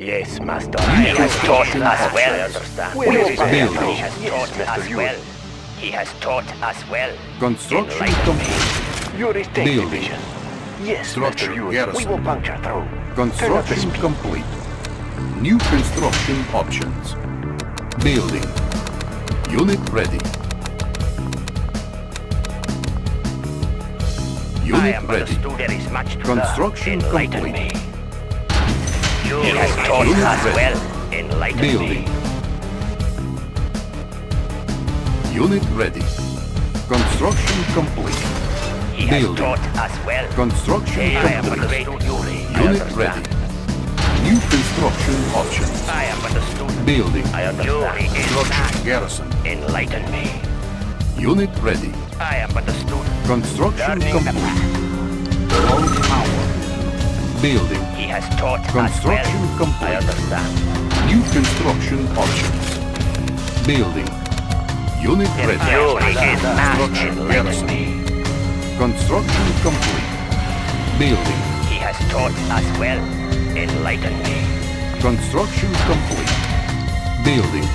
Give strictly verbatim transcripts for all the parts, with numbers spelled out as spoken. Yes, master. He has taught us well, understand. He has taught us well. He has taught us well. Construction complete. Yuri's take division. Yes, master Yuri. We will puncture through. Construction complete. New construction options. Building. Unit ready. Unit ready. Construction complete. He has taught us well. Enlighten me. Building. Unit ready. Construction complete. He has building. Taught us well. Construction I complete. Unit ready. New construction options. I am understood. Building. I understand. Construction garrison. Enlighten me. Unit ready. I am understood. Construction Learning complete. All power. Building. He has taught construction us well. Construction complete. I understand. New construction options. Building. Unit ready. Construction garrison. Construction complete. Building. He has taught us well. Enlighten me. Construction complete. Building.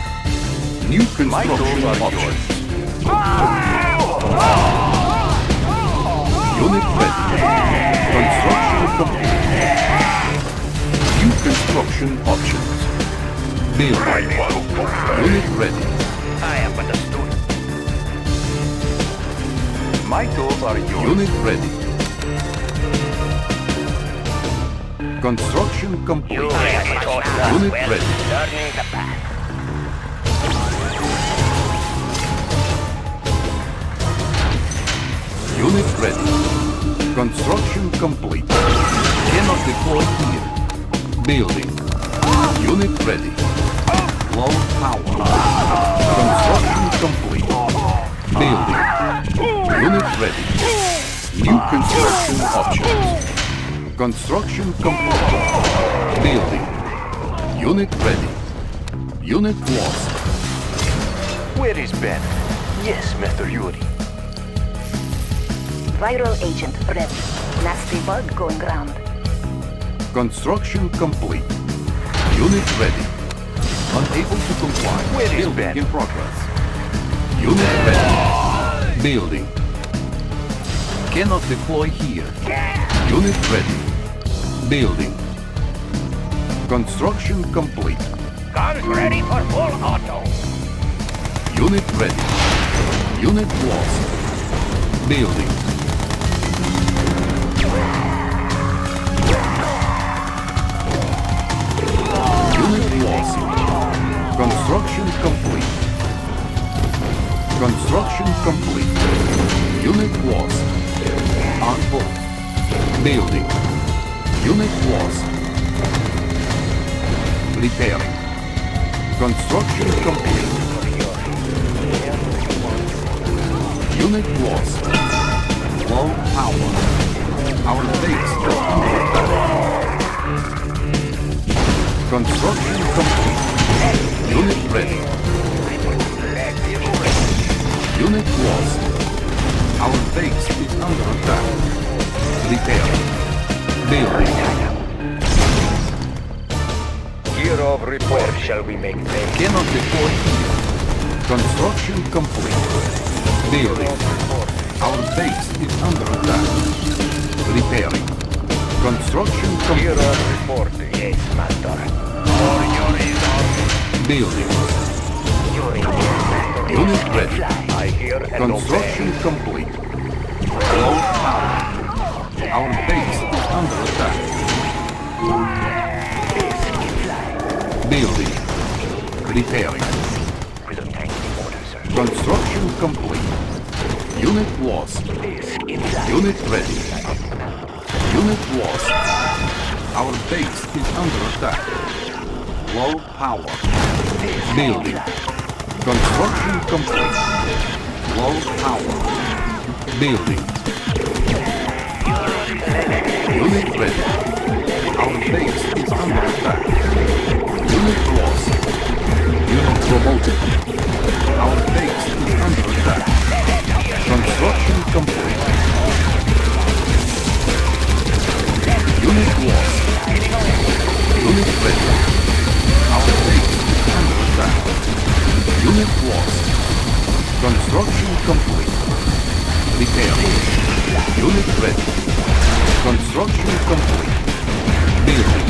New construction options. Unit ready. Construction complete. New construction options. Building. Unit ready. I am understood. My tools are yours. Unit ready. Construction complete. Unit well, ready. Learning the path. Unit ready. Construction complete. Cannot deploy here. Building. Unit ready. Low power. Construction complete. Building. Unit ready. New construction options. Construction complete. Building. Unit ready. Unit lost. Where is Ben? Yes, Mister Yuri. Viral agent ready. Nasty bug going round. Construction complete. Unit ready. Unable to comply. Where is building Ben? In progress. Unit ready. Building. Cannot deploy here. Unit ready. Building. Construction complete. Guns ready for full auto. Unit ready. Unit lost. Building. Unit lost. Construction complete. Construction complete. Unit lost. On board. Building. Unit lost. Repairing. Construction complete. Unit lost. Low power. Our base just construction complete. Unit ready. Unit lost. Our base is under attack. Repair. Building. Gear of repair shall we make them. Cannot deploy here. Construction complete. Building. Our base is under attack. Repairing. Construction complete. Gear of reporting. Yes, master. For your aid. Building. Unit ready. Construction complete. Low power. Our base is under attack. Building. Repairing. Construction complete. Unit lost. Unit ready. Unit lost. Our base is under attack. Low power. Building. Construction complete. Low power. Building. Unit ready. Our base is under attack. Unit lost. Unit promoted. Our base is under attack. Construction complete. Unit lost. Unit ready. Construction complete. Repair. Unit ready. Construction complete. Building.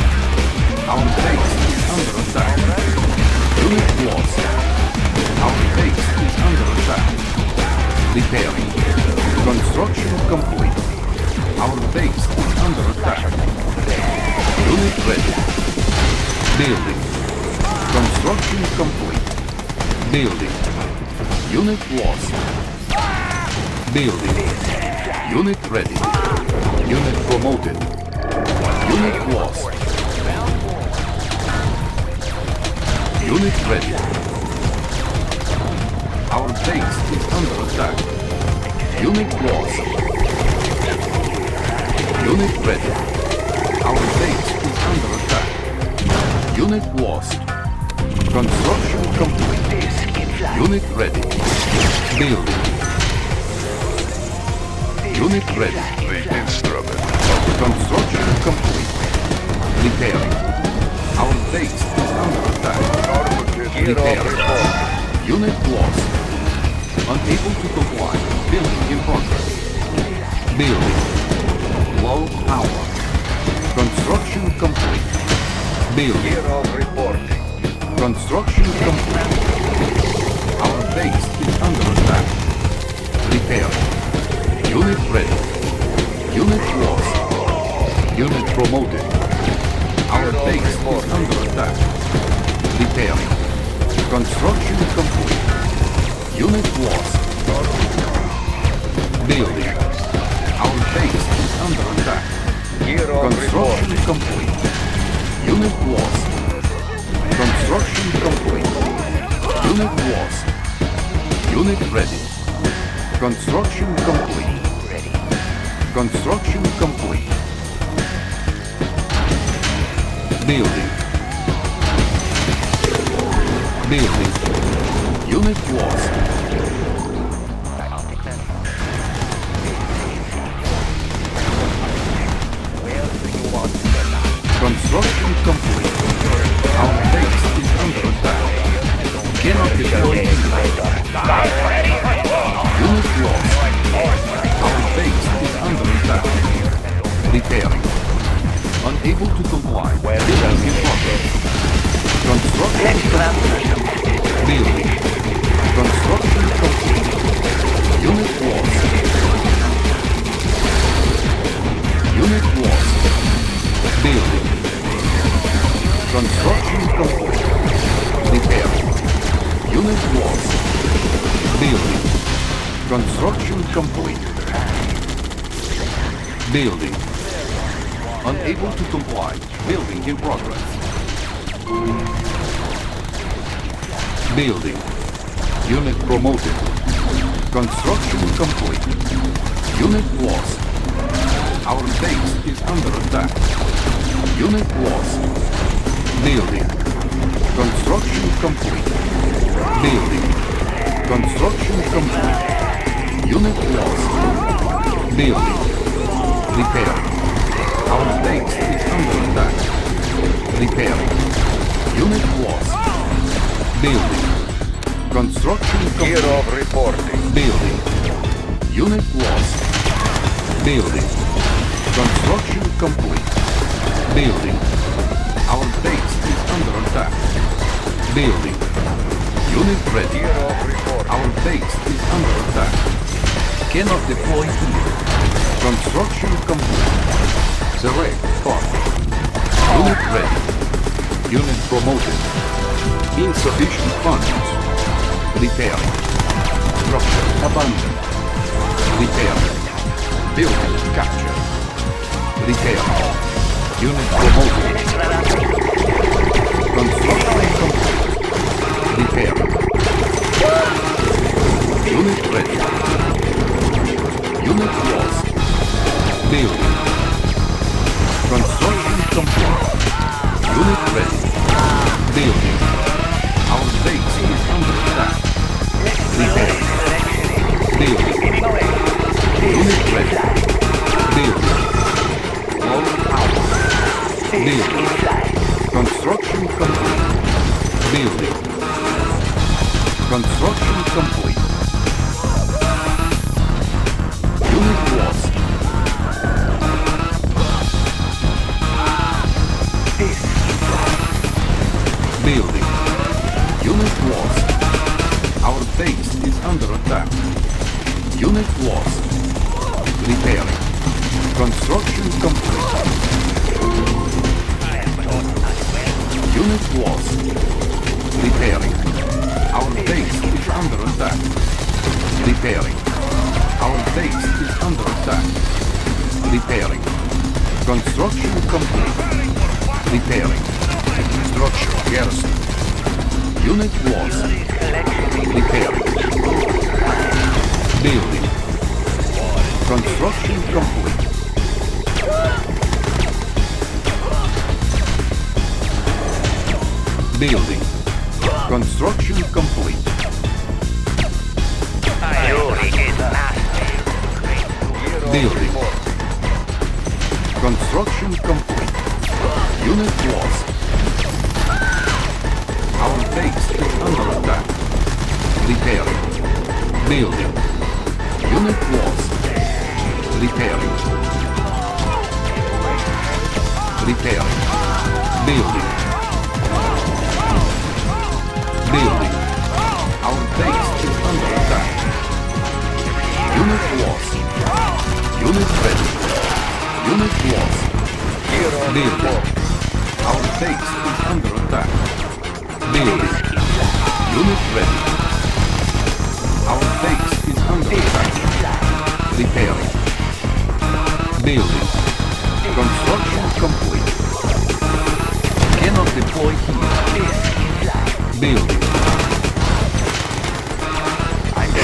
Our base is under attack. Unit lost. Our base is under attack. Repairing. Construction complete. Our base is under attack. Unit ready. Building. Construction complete. Building. Unit lost. Building. Unit ready. Unit promoted. Unit lost. Unit ready. Our base is under attack. Unit lost. Unit ready. Our base is under attack. Unit lost. Construction complete. Unit ready. Building. Unit ready. The instrument. Construction complete. Repairing. Our base is under attack. Repairing. Unit lost. Unable to comply. Building in progress. Building. Low power. Construction complete. Building. Reporting. Construction complete. Our base is under attack. Repair. Unit ready. Unit lost. Unit promoted. Our base is under attack. Repair. Construction complete. Unit lost. Building. Our base is under attack. Construction complete. Unit lost. Construction complete. Unit lost. Unit ready. Construction complete. Ready. Construction complete. Building. Building. Unit lost. Where do you want to get now? Construction complete. Our base is under attack. Cannot destroy it. Unit lost. Our base is under attack. Repairing. Unable to comply. Building in progress. Construction complete. Building. Construction complete. Unit lost. Unit lost. Building. Construction complete. Repair. Unit lost. Building. Construction complete. Building. Unable to comply. Building in progress. Building. Unit promoted. Construction complete. Unit lost. Our base is under attack. Unit lost. Building. Construction complete. Building. Construction complete. Unit lost. Building. Repairing. Our base is under attack. Repairing. Unit lost. Building. Construction complete. Year of reporting. Building. Unit lost. Building. Construction complete. Building. Our base is under attack. Building. Unit ready. Our base is under attack. Cannot deploy here. Construction complete. Select part. Unit ready. Unit promoted. Insufficient funds. Repair. Structure abandoned. Repair. Building captured. Repair. Unit promoted. Construction complete. Repair. Unit ready. Unit lost. Building. Construction complete. Unit ready. Building. Our base is under attack. Repair. Building. Unit ready. Building. All out. Building. Construction complete. Building. Construction complete. Unit lost. Repairing. Construction complete. Unit lost. Repairing. Our base is under attack. Repairing. Our base is under attack. Repairing. Construction complete. Repairing. Structure garrison. Unit lost. Repairing. Building. Construction complete. Building. Construction complete. Yuri is nasty. Building. Construction complete. Unit lost. Our base is under attack. Repairing. Building. Unit lost. Repairing. Repairing. Building. Building. Our base is under attack. Unit lost. Unit ready. Unit lost. Building. Our base is under attack. Building. Unit ready. Our base is under attack. Repairing. Building. Construction complete. Cannot deploy here. Building.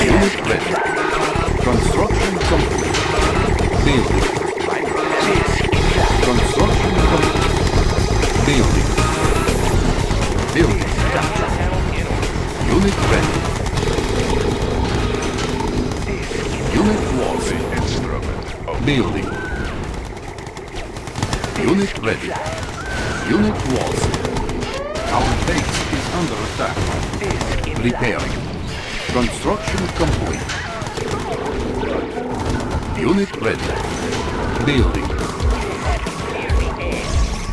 Unit ready. Construction complete. Building. Construction complete. Building. Building. Unit ready. Unit building. Unit ready. Unit lost. Our base is under attack. Repairing. Construction complete. Unit ready. Building.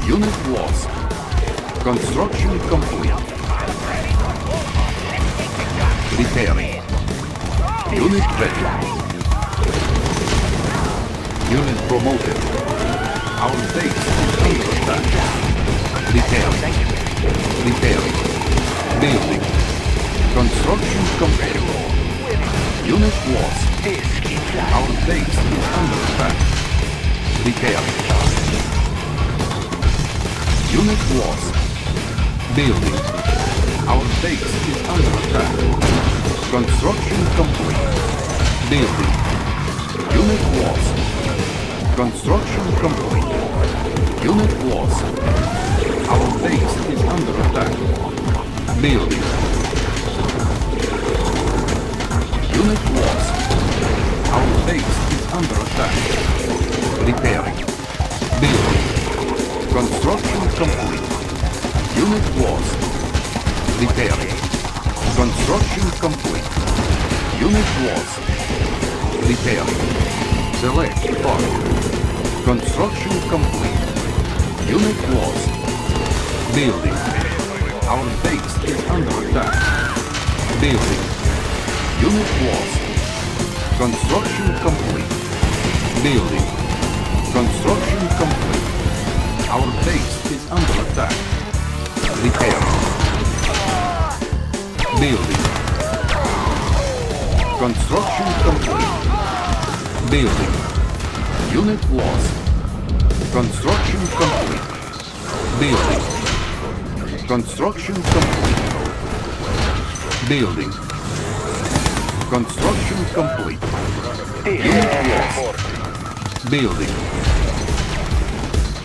Unit lost. Construction complete. Repairing. Unit ready. Unit promoted. Our base is under attack. Repairing. Repairing. Building. Construction compatible. Unit lost. Our base is under attack. Repairing. Unit lost. Building. Our base is under attack. Construction complete. Building. Unit lost. Construction complete. Unit lost. Our base is under attack. Building. Unit lost. Our base is under attack. Repairing. Building. Construction complete. Unit lost. Repairing. Construction complete. Unit lost. Repairing. Select part. Construction complete. Unit lost. Building. Our base is under attack. Building. Unit lost. Construction complete. Building. Construction complete. Our base is under attack. Repair. Building. Construction complete. Building. Unit lost. Construction complete. Building. Construction complete. Building. Construction complete. Unit lost. Building.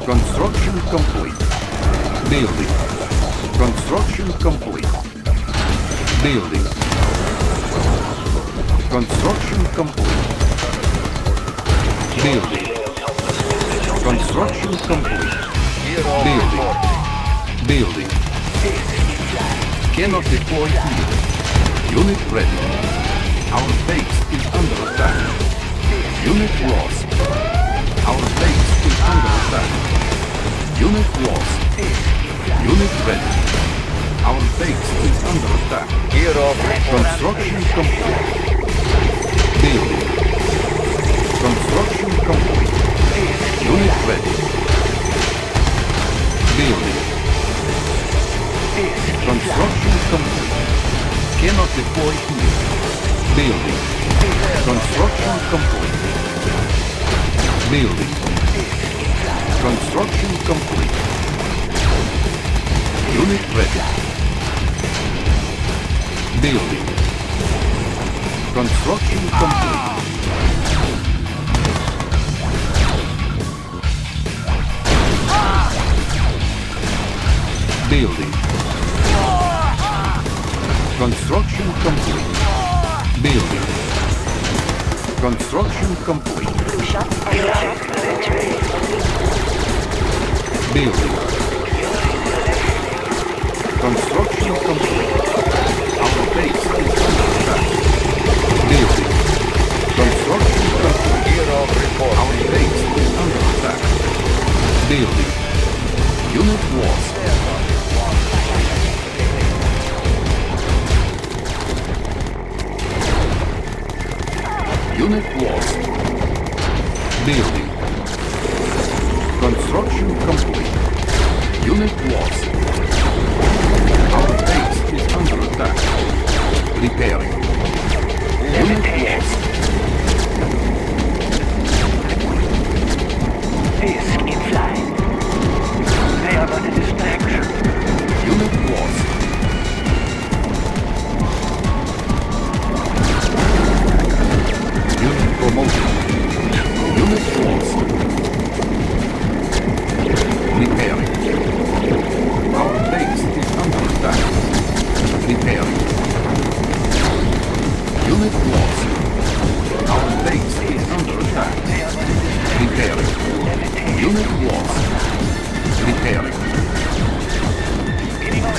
Construction complete. Building. Construction complete. Building. Construction complete. Building. Construction complete. Building. Building. Cannot deploy here. Unit ready. Our base is under attack. Unit lost. Our base is under attack. Unit lost. Unit ready. Our base is under attack. Construction complete. Building. completed. Building. Construction complete. Unit ready. Building. Construction complete. Building. Construction complete. Building. Construction complete. Building. Construction complete. Our base is under attack. Building. Construction complete. Our base is under attack. Building. Unit lost. Unit lost. Building. Construction complete. Unit lost. Our base is under attack. Repairing. Unit lost. Fisk in flight. They are under distraction. Unit lost. Promotion. Unit lost. Repairing. Our base is under attack. Repairing. Unit lost. Our base is under attack. Repairing. Unit lost. Repairing. Unit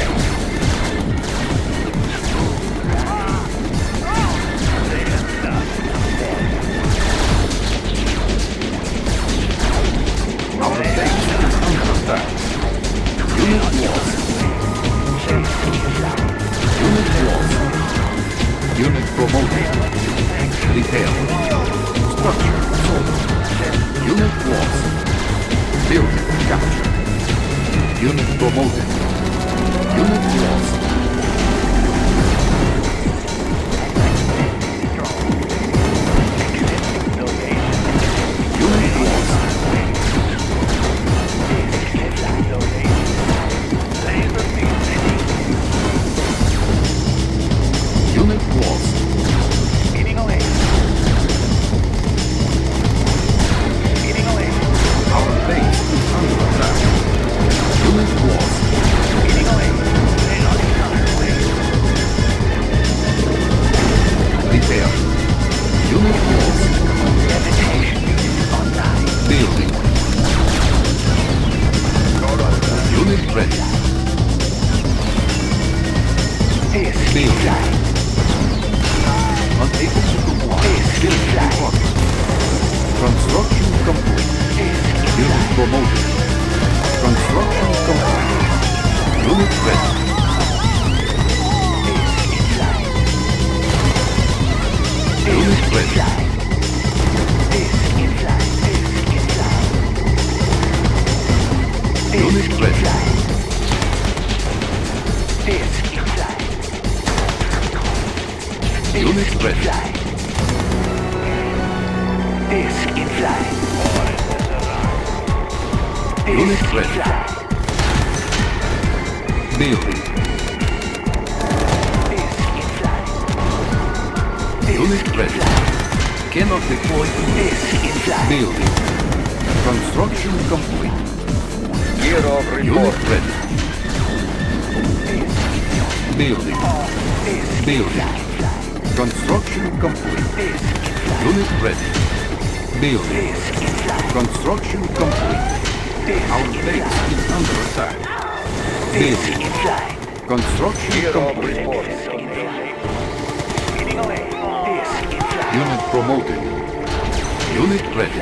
ready.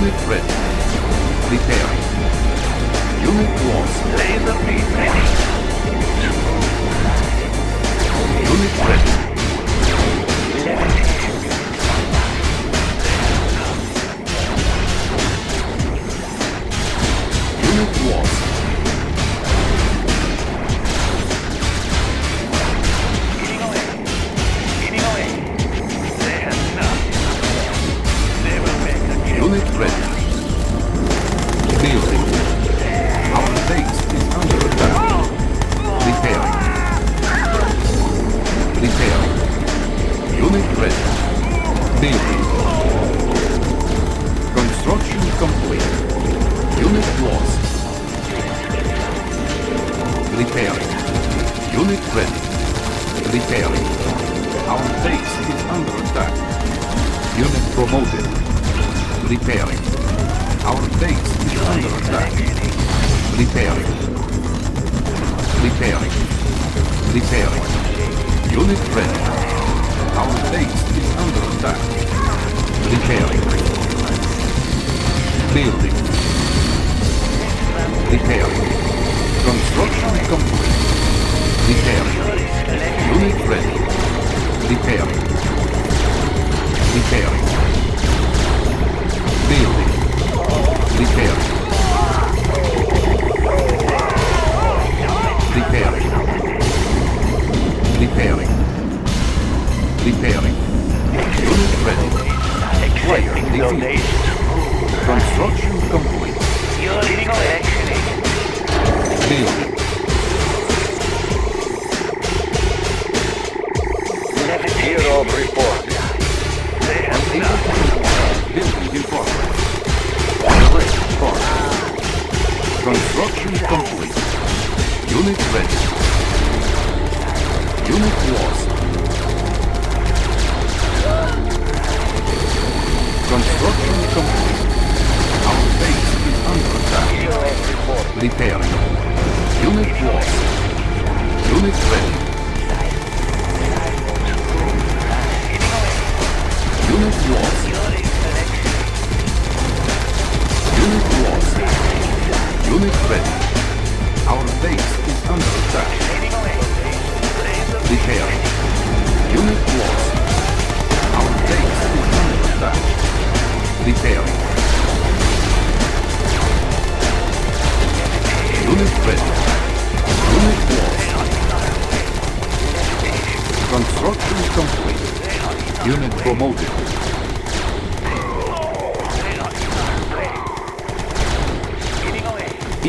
Unit ready. Preparing. Unit lost. Laser beam ready. Unit ready. Unit lost.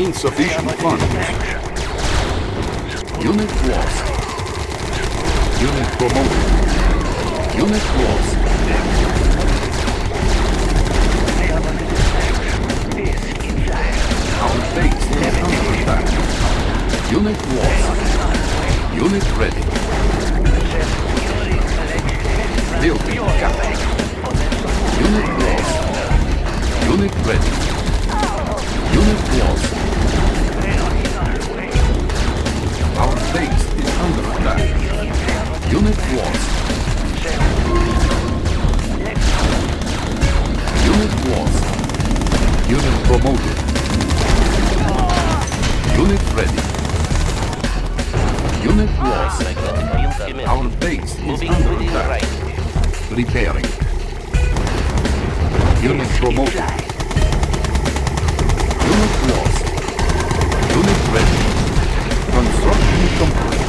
Insufficient funds. Unit lost. Unit promoted. Unit lost. Our base is under attack. Unit lost. Unit ready. Building captured. Unit lost. Unit ready. Unit lost. Our base is under attack. Unit lost. Unit lost. Unit promoted. Unit ready. Unit lost. Our base is under attack. Repairing. Unit promoted. Unit lost. Unit ready. Construction complete.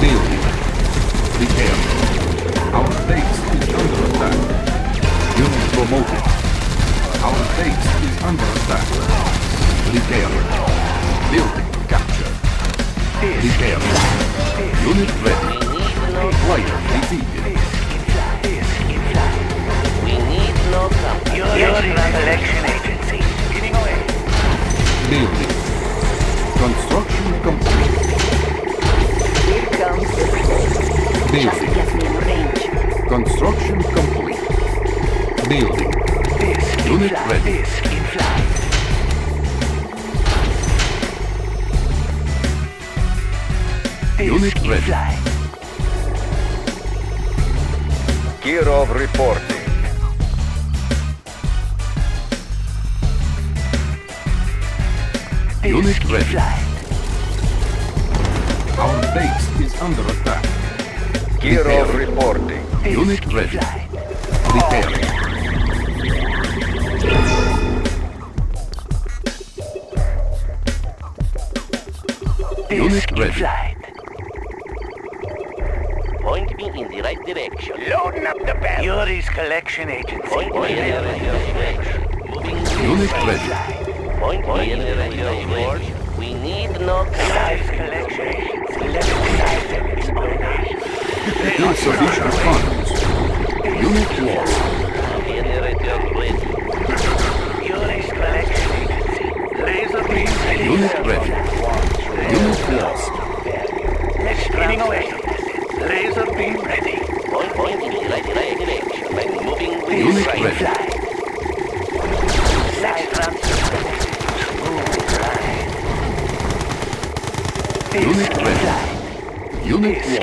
Building. Repair. Our base is under attack. Unit promoted. Our base is under attack. Repair. Building captured. Repair. Unit ready. Player defeated. We need no number. You're in an election agency. Getting away. Building. Construction complete. Here comes the report. Building. Construction complete. Building. Unit ready. Unit ready. Kirov reporting. Unit ready. Flight. Our base is under attack. Hero reporting. Unit ready. Repairing. Unit ready. Flight. Point me in the right direction. Loading up the bell. Yuri's collection agency. Point me in the right direction. Unit ready. Point me in the right direction. We need no Yuri's collection agency. Let's dive them in my eyes. Unit solution funds. Unit war. In the right direction. Yuri's collection agency. Laser beams. Unit ready. Unit lost. Let's spinning away. Laser beam ready. Point, point in the right direction. I'm moving with Unit right ready. Fly. Let's transfer. Smooth ride. Unit ready. Fly. Unit lost.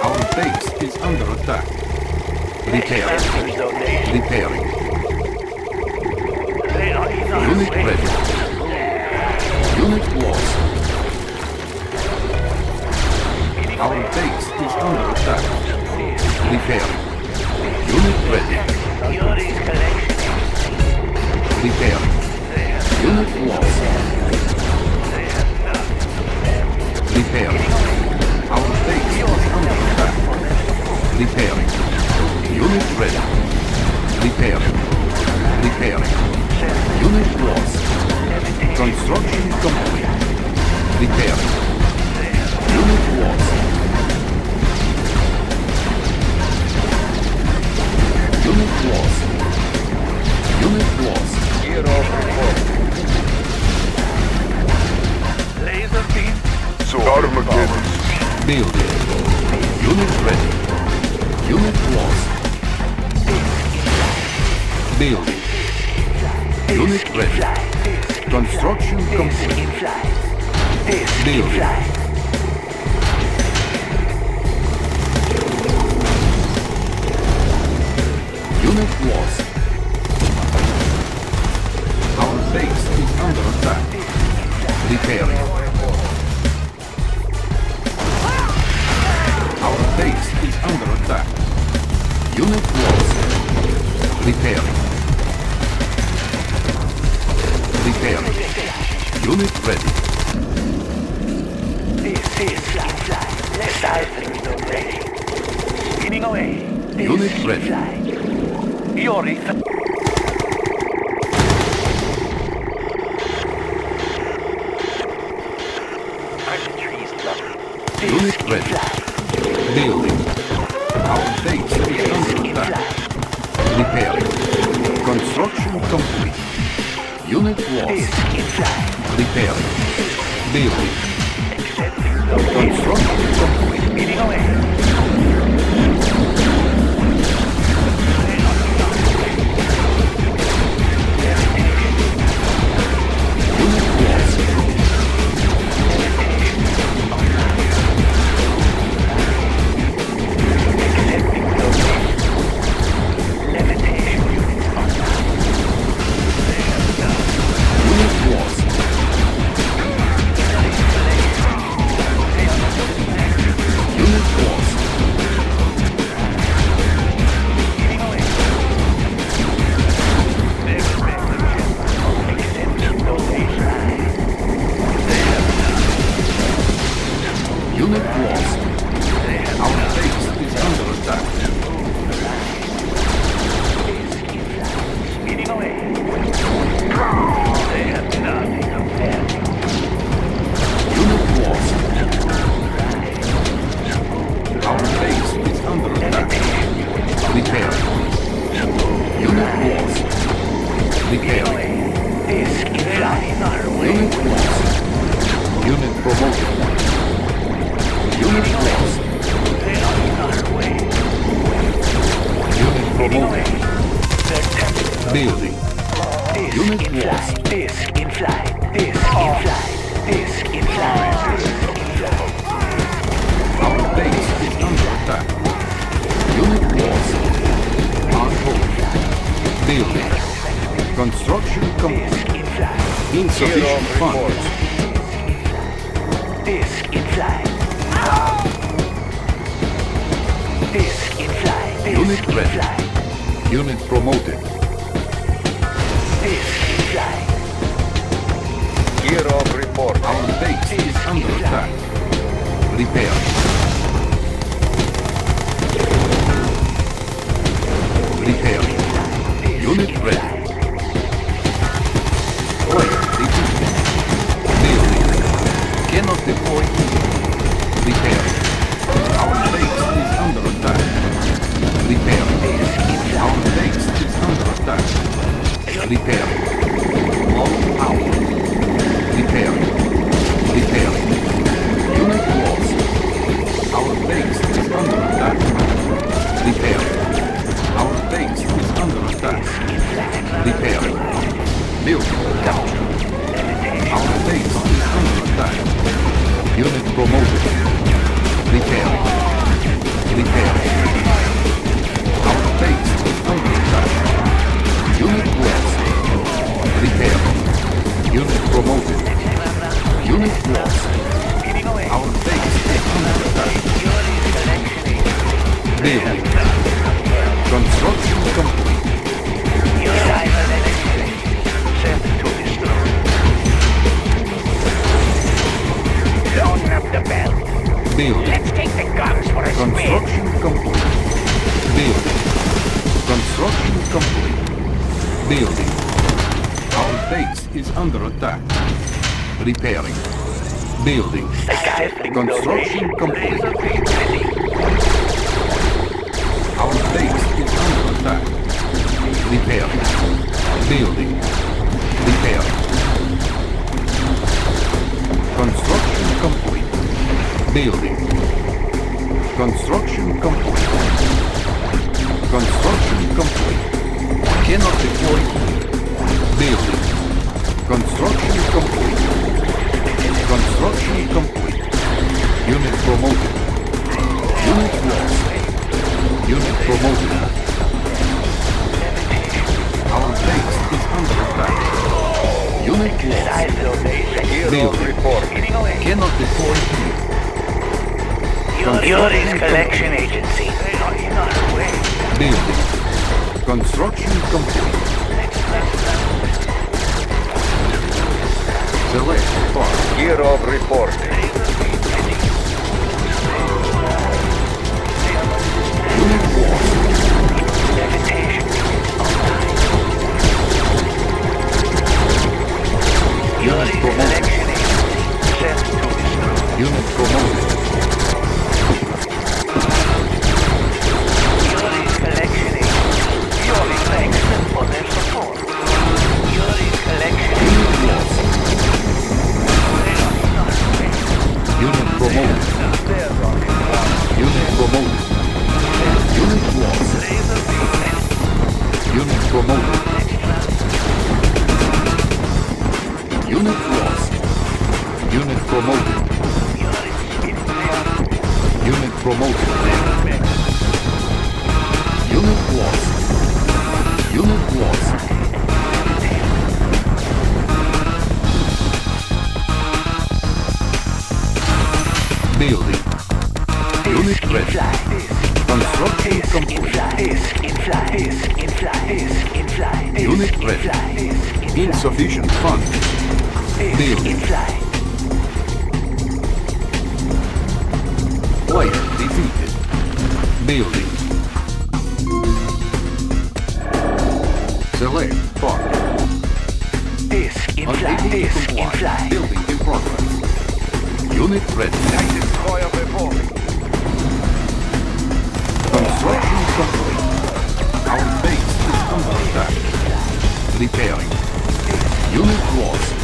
Our base is under attack. Repairing. Repairing. Unit ready. Unit lost. Our base is under attack. Repair. Unit ready. Yuri's collection. Repair. Unit lost. Repair. Our base is under attack. Repairing. Unit ready. Repairing. Repairing. Unit lost. Construction complete. Repairing. Unit lost. Unit lost. Unit lost. Gear off report. Laser beam. So Armageddon. Building. Unit ready. Unit lost. Building. Unit ready. Construction complete. Building. Unit lost. Our base is under attack. Repairing. Our base is under attack. Unit lost. Repairing. Repairing. Unit ready. This is flight. Let's dive through the way. Spinning away. Unit ready. Yuri. Unit ready. Building. Our base is under attack. Repairing. Construction complete. Unit lost. Repairing. Building. Construction complete. Building. Construction complete. insufficient funds. This can fly. Oh. This can fly. This Unit can ready. Fly. Unit promoted. This can fly. Gear of report. Our base this is under attack. Repair. Repair. This Unit ready. Cannot deploy here. Repair. Our base is under attack. Repair. Our base is under attack. Repair. Low power. Repair. Repair. Unit lost. Our base is under attack. Repair. Our base is under attack. Repair. Build down. Our base is under attack. Unit promoted. Repair. Repair. Our base is under attack. Unit lost. Repair. Unit promoted. Unit lost. Our base is under attack. Building. Construction complete. Building. Let's take the guns for a spin. Construction complete. Building. Construction complete. Building. Our base is under attack. Repairing. Building. Construction complete. Our base is under attack. Repairing. Building. Repairing. Construction complete. Building. Construction complete. Construction complete. Cannot deploy. Building. Construction complete. Construction complete. Unit promoted. Unit lost. Unit promoted. Our base is under attack. Unit lost. Building. Cannot deploy. Yuri's collection agency. Building. Construction complete. Select part. Gear of report. Unit lost. Unit promoted. Unit promoted. Insufficient funds. Building. Player defeated. Building. Select part. Disk in flight. Disk in flight. Building in progress. Unit ready. Active fire performing. Construction complete. Our base is under attack. Repairing. Unit lost.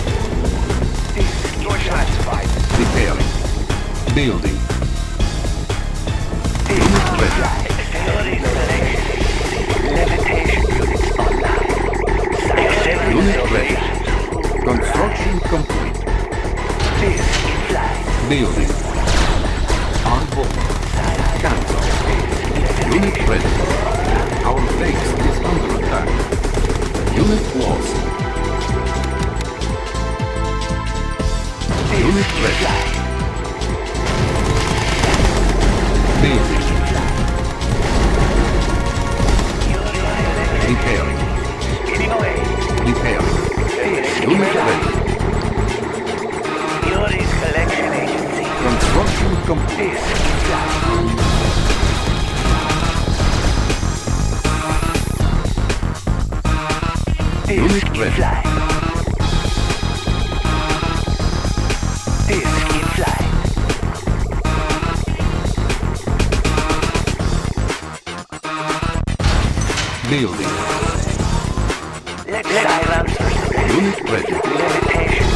Repairing. Building. Unit ready. Levitation units online. Unit ready. Construction complete. Building. On board. Cancel. Unit ready. Our base is under attack. Unit lost. Disk fly. Disk fly. Building. Let's dive out. Unit ready. Levitation.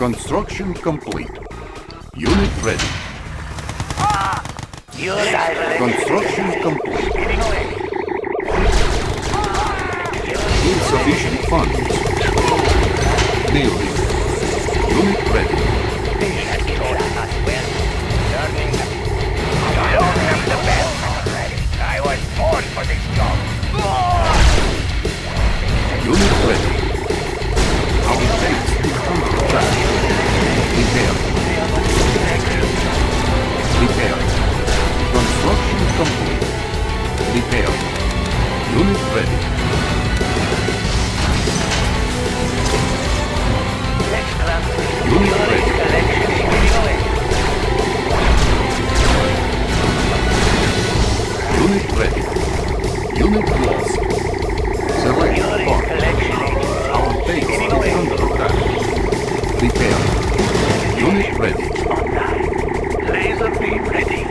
Construction complete. Unit ready. Ah, construction complete. Ah, insufficient funds. Building. Unit ready. You don't have the best already. I was born for this job. Ah. Unit ready. Our tanks become trapped. Repair. Repair. Construction complete. Repair. Unit ready. Unit ready. Unit ready. Unit lost. Select part. Our base is under attack. Repair. Unit ready. Online. Laser beam ready.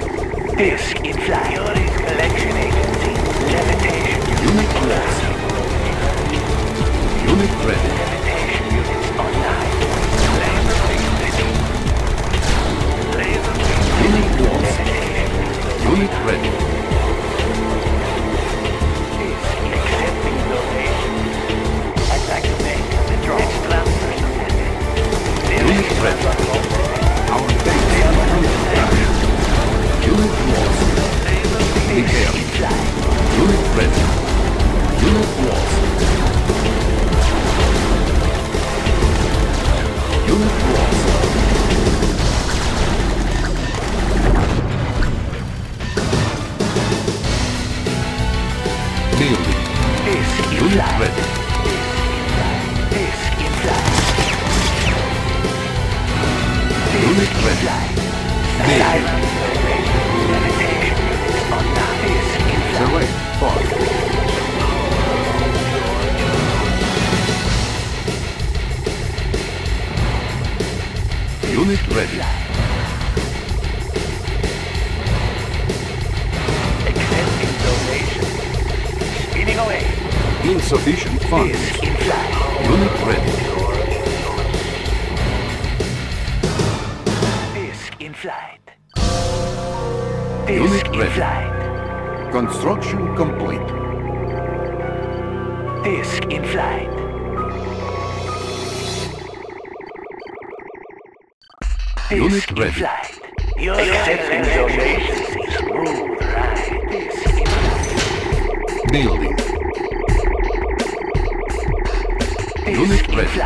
Disk in flight. Yuri's collection agency. Levitation. Unit lost. Unit ready. Levitation unit online. Laser beam ready. Laser beam ready. Unit lost. Unit ready. Disk accepting location. Attack effect. Next cluster. Unit ready. Insufficient funds. Unit ready. Disk in flight. Disk in flight. Construction complete. Disk in flight. Unit ready. Accepting donations. Smooth ride. Building. Unit ready.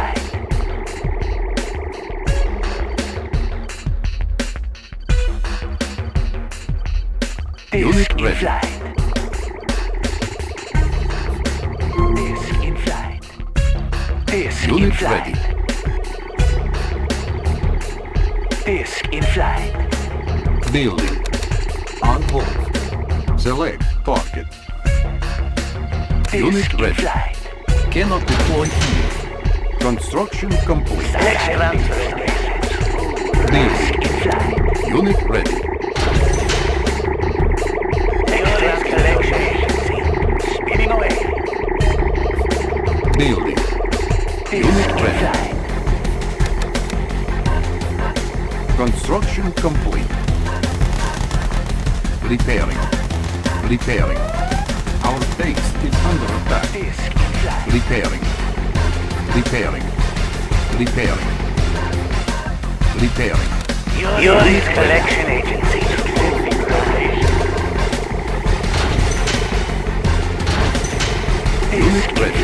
Unit ready. Disk in flight. Disk in flight. Disk in flight. Building. On hold. Select target. Unit ready. Cannot deploy here. Construction complete. Disk inside. Unit ready. Next collection agency. Spinning away. Building. Unit ready. Construction complete. Repairing. Repairing. Our base is under attack. Repairing. Repairing. Repairing. Repairing. Yuri's collection agency. Unit ready.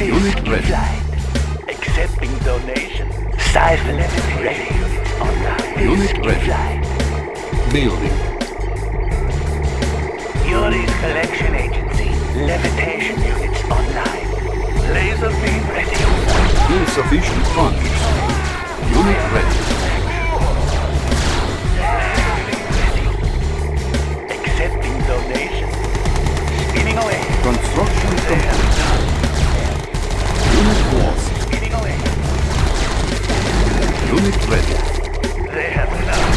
Unit ready. Accepting donation. Siphon ready. Unit ready. Building. Yuri's collection agency. Levitation units online. Contribution fund. Unit ready. Accepting donation. Spinning away. Construction complete. Unit lost. Spinning away. Unit ready. They have none.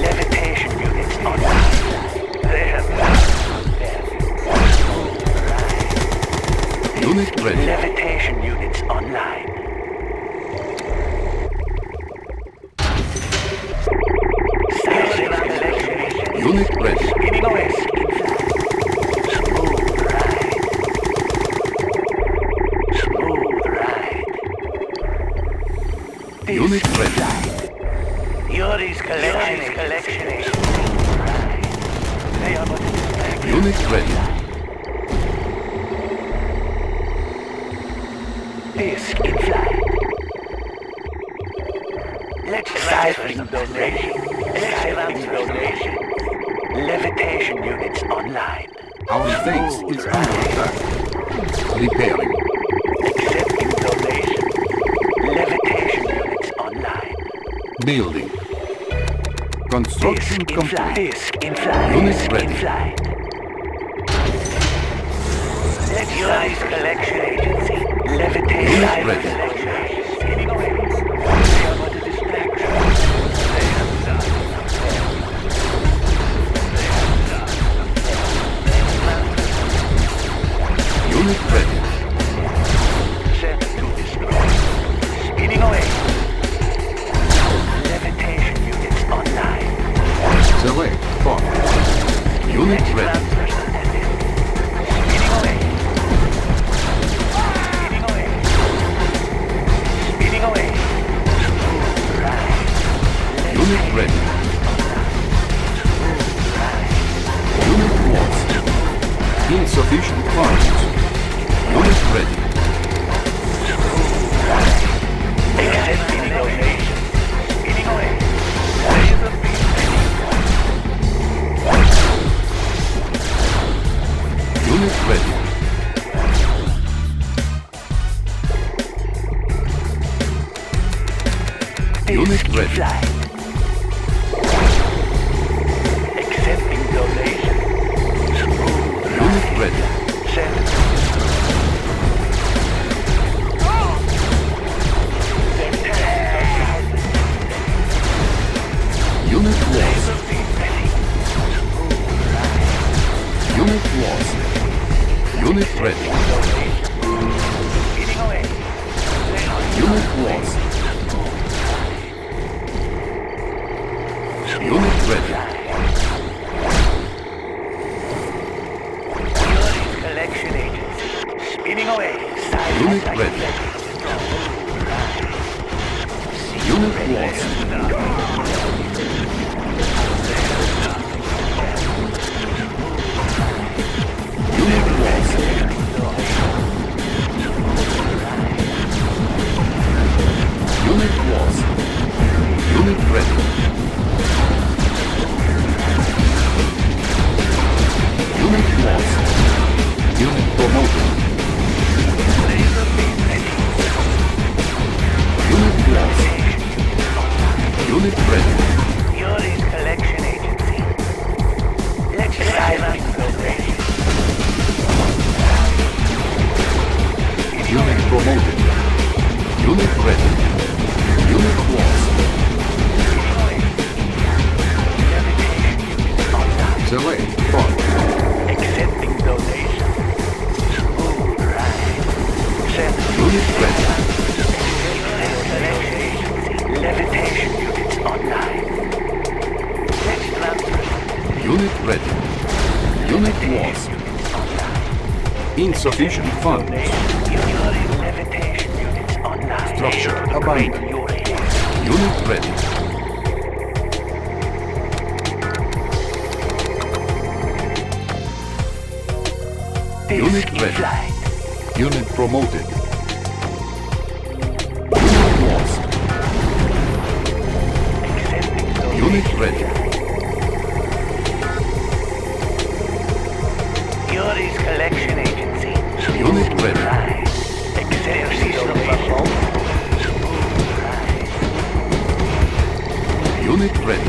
Levitation unit online. They have none. Unit ready. Levitation units online. Unit ready. Spinning away. Smooth ride. Smooth ride. This unit ready. Ride. Yuri's collection is collection is smooth ride. They are but a distraction. Unit ready. This can fly. Let's rise for some donation. Let's rise donation. Levitation units online. Our base is under attack. Repairing. Accepting donation. Levitation units online. Building. Construction complete. Disc in flight. Units ready. Let's rise collection agency. Levitation units ready. Collection agency. Spinning away. They are but a distraction. They have done. Unit ready. Set to destroy. Spinning away. Levitation units online. Select form. Unit ready. Spinning away. Spinning away. Spinning away. Right. Unit ready. Right. Unit lost. Insufficient funds. Unit ready. Accepting donation. Spinning away. Unit ready. Unit ready. Accepting donation. Unit ready. Send. Unit lost. Unit lost. Unit ready. Unit lost. Unit ready. Unit collection agency. Spinning away. Unit ready. Unit lost. Unit lost. Unit lost. Unit ready. Unit lost. Unit promoted. Unit lost. Unit ready. Yuri's collection agency. Let's silence progress. Unit promoted. Unit ready. Unit lost. Select fund. Accepting donation. Smooth ride. Unit ready. Levitation units online. Let's transfer. Unit ready. Unit lost. Insufficient funds. Structure abandoned. Unit ready. Unit ready. Unit promoted. Unit lost. Unit ready. Yuri's collection agency. Unit ready. Exercise of the bomb. Unit ready.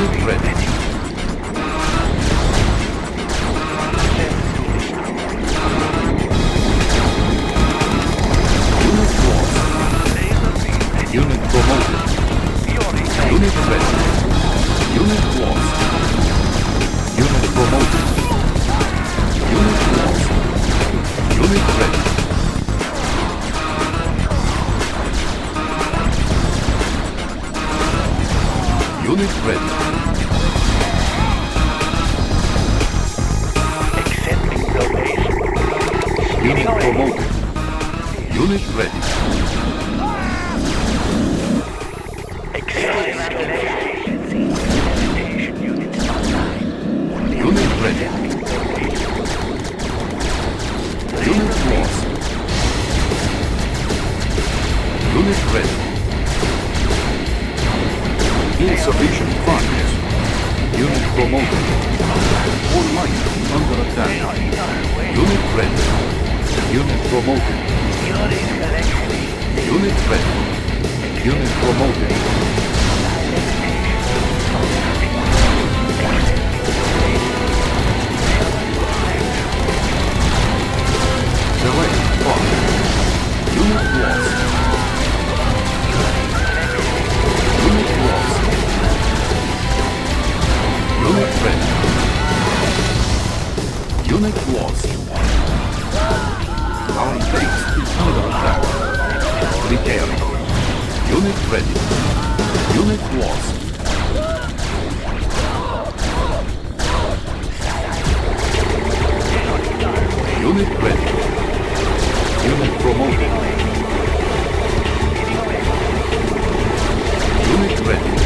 Ready. Unit promoted. Unit ready. Unit lost. Unit promoted. Unit lost. Unit ready. Unit ready. Accepting location. Unit promoted. Unit ready. Unit ready. Insufficient funds. Unit promoted. All mines under attack. Unit ready. Unit promoted. Unit ready. Unit promoted. Select funds. Unit lost. Unit ready. Unit lost. Our base is under attack. Repairing. Unit ready. Unit lost. Unit ready. Unit promoted. Unit ready. Unit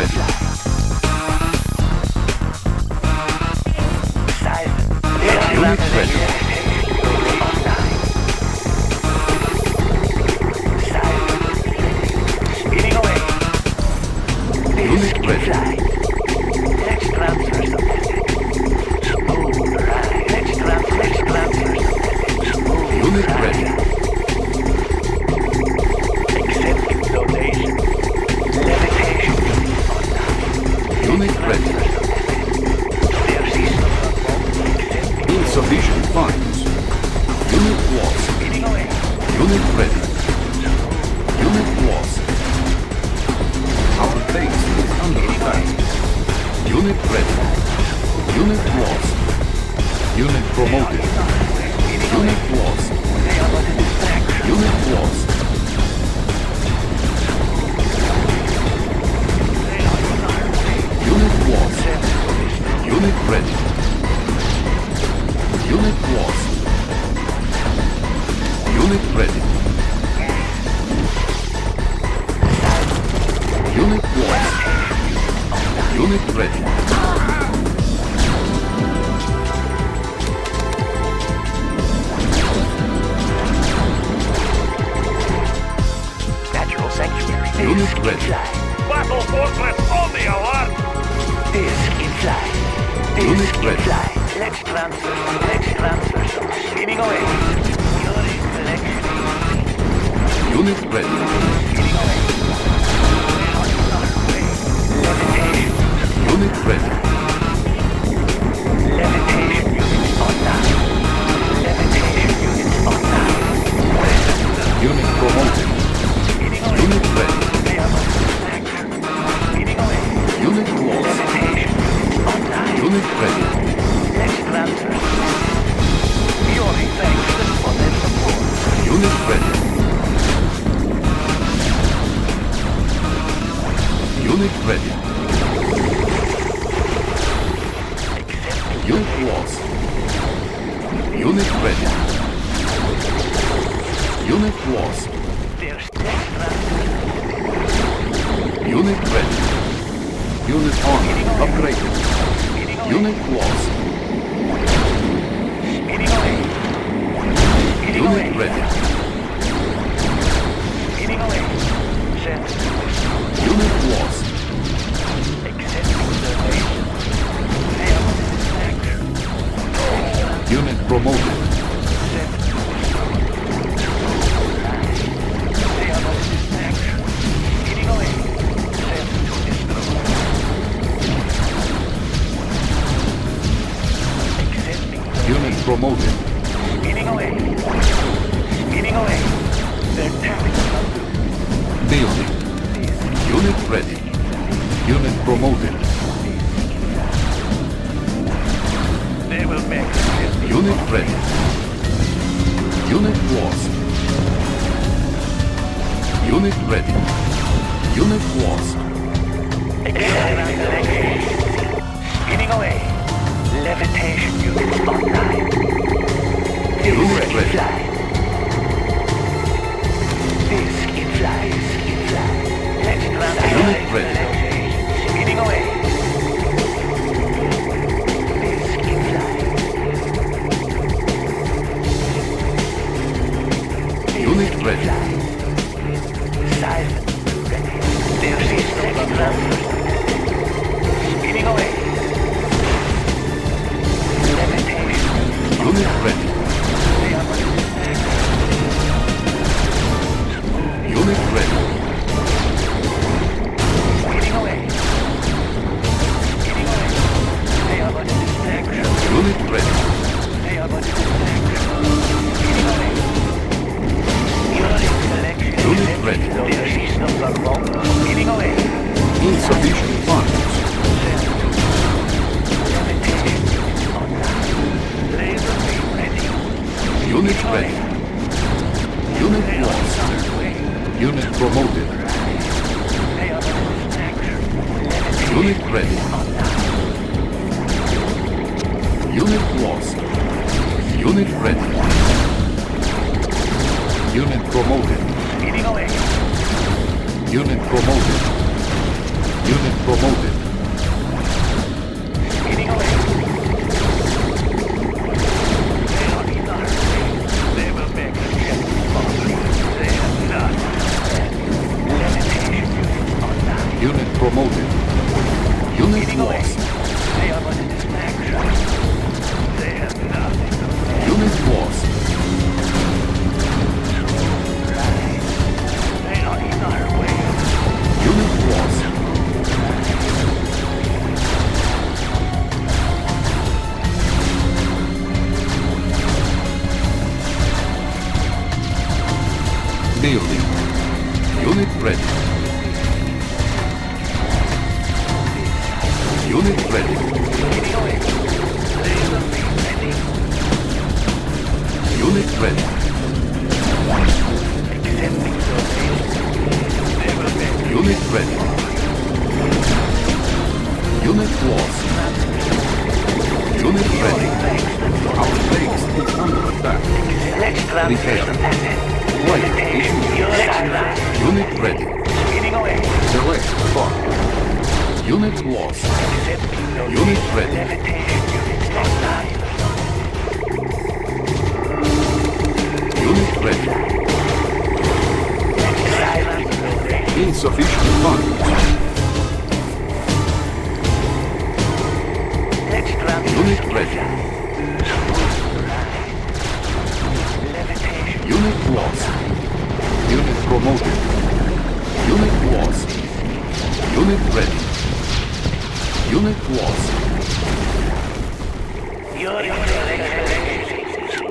with. Yuri's Revenge. Insufficient funds. Unit lost. Unit ready. Unit lost. Our base is under attack. Unit ready. Unit lost. Unit promoted. Unit lost. Unit lost. Unit lost. Unit ready. Unit lost. Unit ready. Unit lost. Unit ready. Natural sanctuary. Unit ready. Battle fortress on the alert. Disc in flight. Disc in flight. Let's transfer, let's transfer, spinning away. Unit ready. Levitation. Unit ready. Levitation unit online. Levitation unit online. Unit promoted. Unit ready. Unit lost. Levitation unit online. Unit ready. Unit ready. Unit ready. Unit lost. Unit ready. Unit lost. Unit ready. Unit on. Upgraded. Unit lost. Unit ready. Unit lost. Unit promoted. Unit promoted. Spinning away. Spinning away. They're tapping on the building. Unit ready. Unit promoted. They will make it. Unit ready. Unit lost. Unit ready. Unit lost. Spinning away. Levitation units online. Unit ready. Fly. Disc in fly, disc in fly. Let's transfer. Unit ready. Spinning away. Disc in fly. Unit ready. Silent. Their system transfer. Spinning away. Unit ready. Unit ready. Spinning away. Spinning away. They are under distraction. Unit ready. They are under distraction. Spinning away. Unit selection. Unit ready. Their systems are wrong. Spinning away. Insufficient funds. Unit ready. Unit lost. Unit promoted. Unit ready. Unit lost. Unit ready. Unit promoted. Unit promoted. Unit promoted. Unit promoted. Unit lost. They are under distraction. They have nothing. Unit lost. Building. Unit ready. Unit ready. Unit ready. Unit ready. Unit lost. Unit ready. Our base is under attack. Repair. Right, issued. Unit ready. Select far. Unit lost. Unit ready. Unit ready. Insufficient funds. Unit ready. Unit lost. Unit promoted. Unit lost. Unit ready. Unit lost. Unit ready.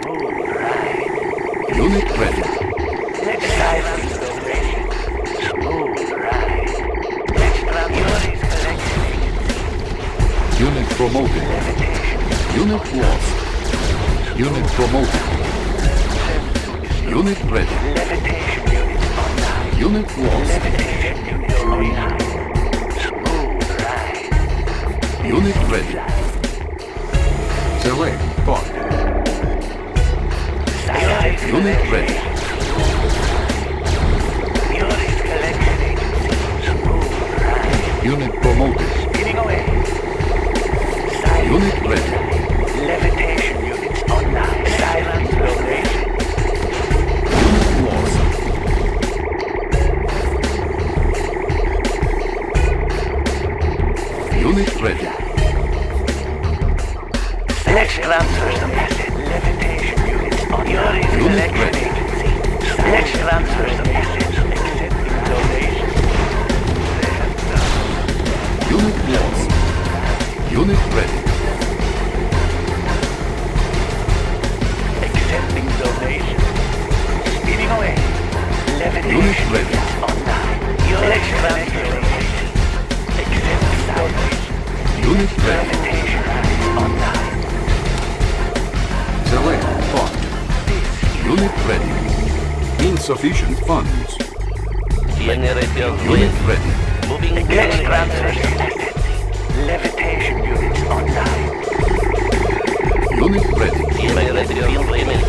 Unit promoted. Unit lost. Unit promoted. Unit ready. Unit lost. Unit ready. Select part. Unit ready. Unit promoted. Unit ready. Levitation units online. Silence location. Unit ready. Select transfer some asset. Levitation units on Yuri's Revenge agency. Select transfer some assets. Accepting donation. Unit lost. Unit ready. Accepting donation. Speeding away. Levitation units online. Select transfer some assets. Accepting donation. Unit ready. Online. Select fund. Unit ready. Insufficient funds. Generator unit ready. Moving next transfer assets. Levitation units online. Unit ready. Generator unit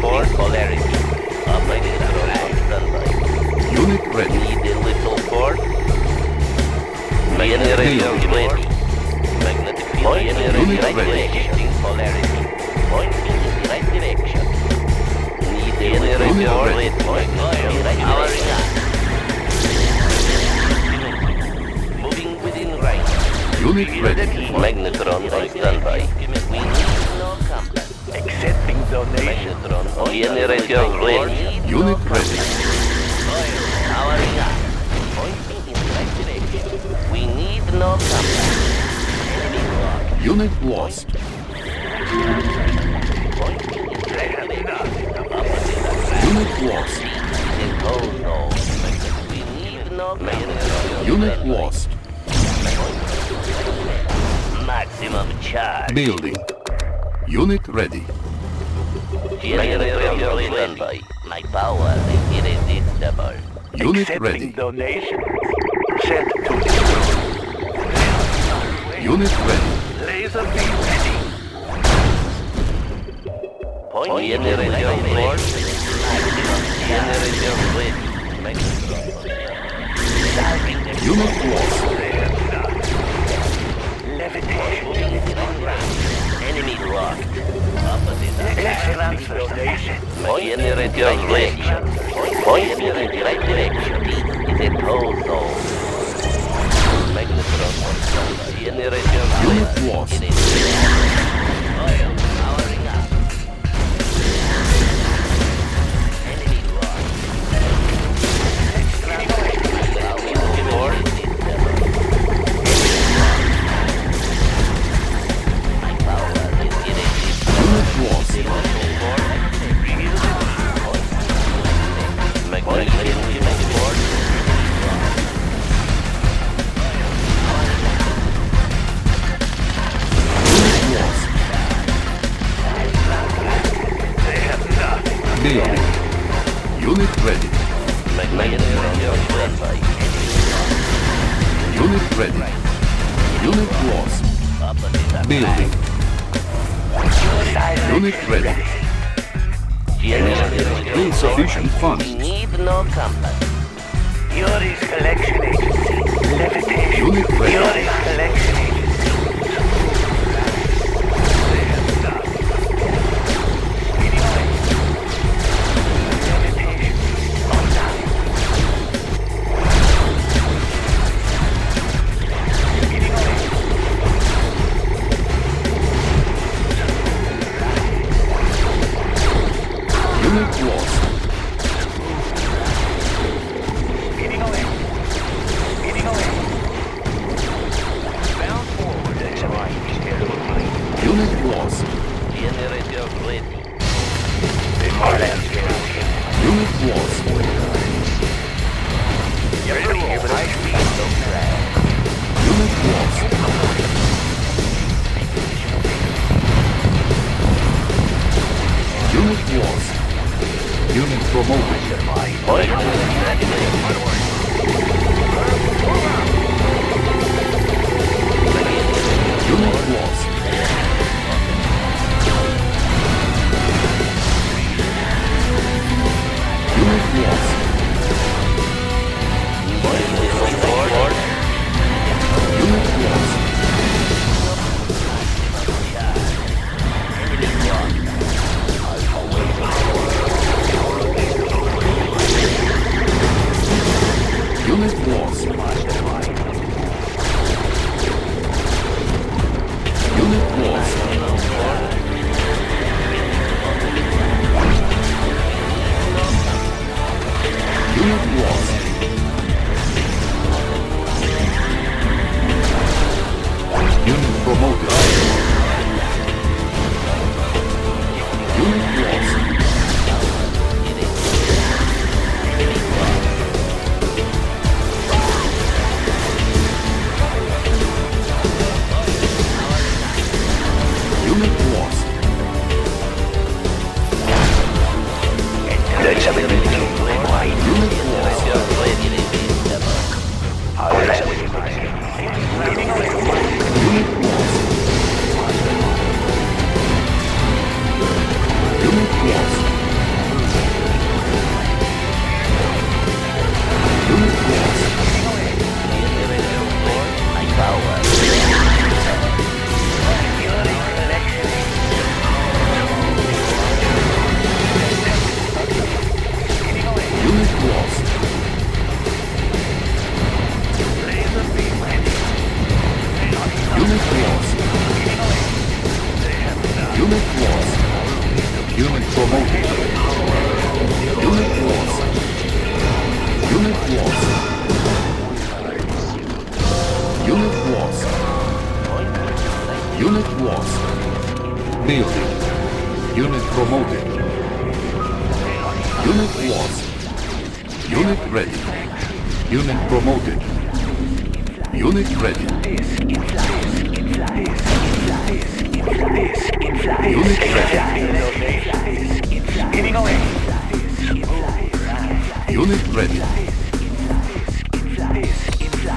for polarity. Operating unit ready. Need a little port. Generator ready. Point in the right direction. Point in the right direction. Need the right point in the right direction. Moving within right. Unit ready. Magnetron on standby. We need no combat. Accepting donation. Generator ready. Unit ready. Our shot. Point in the right direction. We need no combat. Unit lost. Unit lost. Unit lost. Maximum charge. Building. Unit ready. My power is irresistible. Unit ready. Donation. Set to unit ready. Laser beam ready. Point in the radio board. Generator ready. Unit lost. rock. Excellent first action. Point in the right direction. Point in the right direction. It's a troll zone. Magnetron. Point in the right direction. Unit lost. Oil powering up. Enemy lost. Extra point. Now we move forward. Unit ready. Unit ready. Unit lost. Building. Unit ready. Insufficient funds. We need no combat. Yuri's collection agency. Levitation. Unit ready. Yuri's collection agency. They have stopped. Levitation. On time. Unit lost. Unit lost. Generator ready. Unit lost. Unit lost. Unit lost. Unit lost. Unit promoted. Unit lost.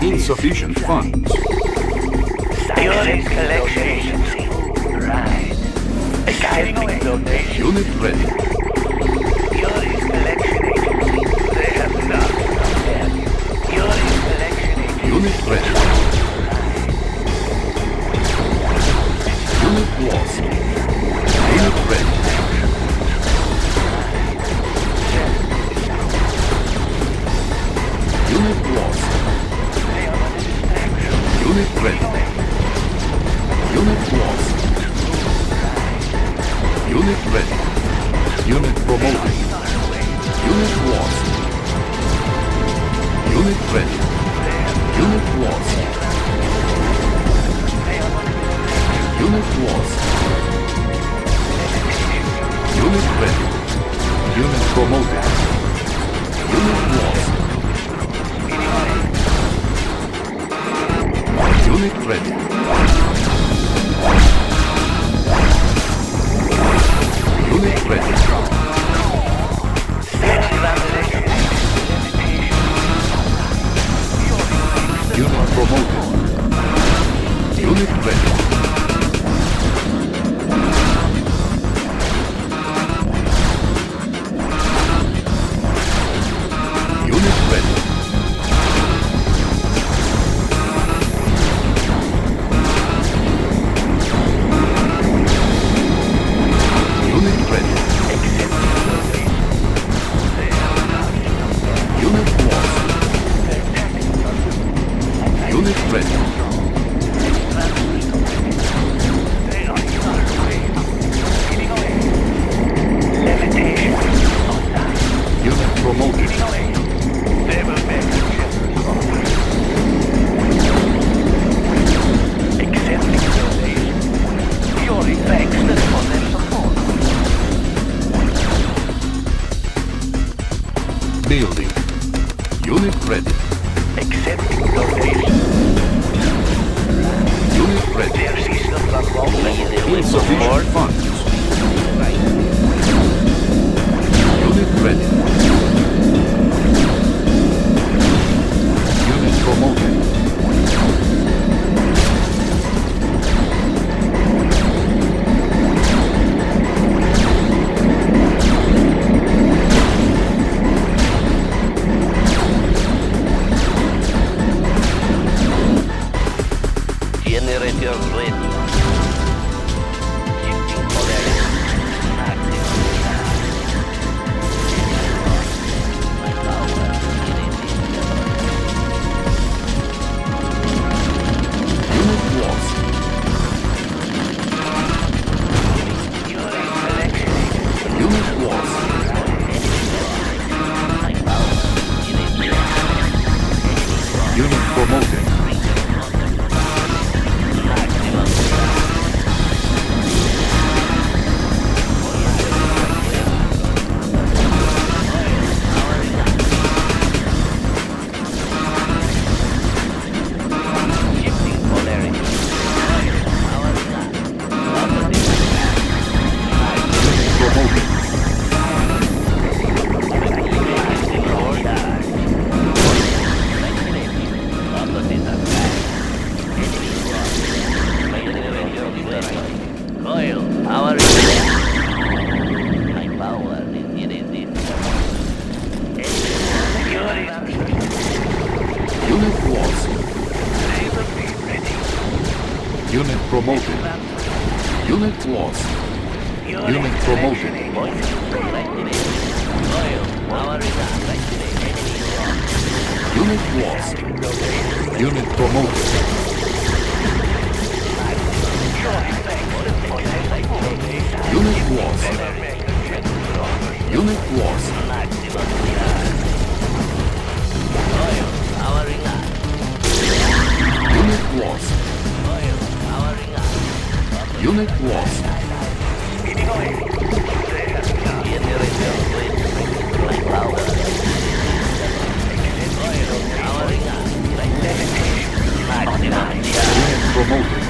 Insufficient funds. Unit collection agency. Right. Accepting donation. Unit ready. Unit collection agency. They have none. Unit collection agency. Unit ready. Unit lost. Ready. Unit lost. Unit ready. Unit promoted. Unit lost. Unit ready. Unit lost. Unit lost. Unit ready. Unit promoted. Unit lost. Unit ready. Unit ready. Unit promoted. Unit ready. Unit ready. Promoted.